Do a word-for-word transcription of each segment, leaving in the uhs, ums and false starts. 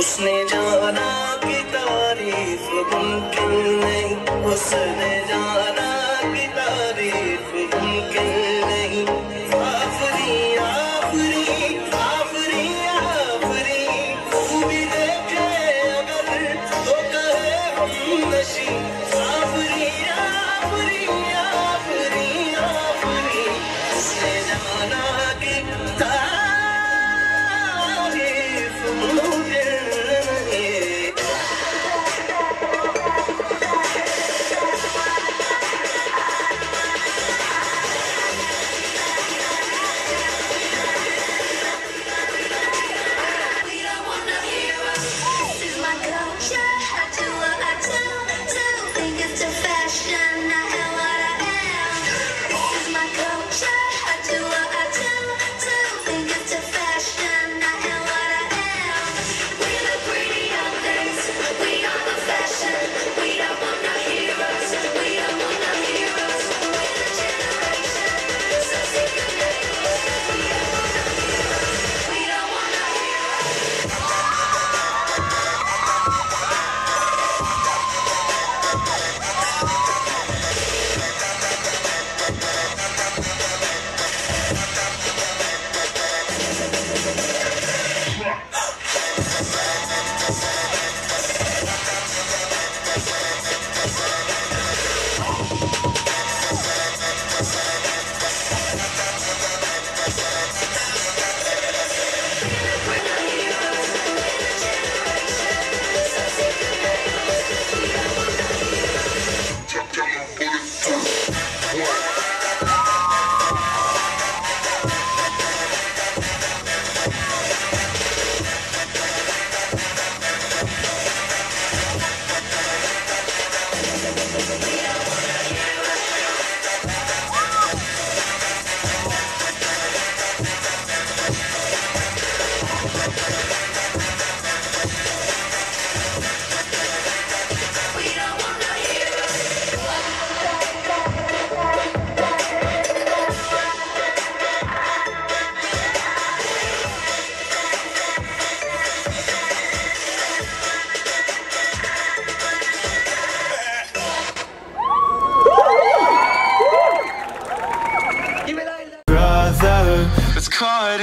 उसने जाना की तारीफ मुमकिन नहीं, उसने जाना की तारीफ मुमकिन नहीं। आफरी आफरी आफरी आफरी तू भी देखे अगर तो कहे हम नशी। आफरी आफरी आफरी आफरी उसने जाना की तारीफ मुमकिन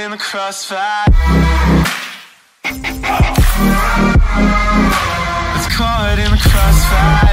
in the crossfire. It's caught in the crossfire.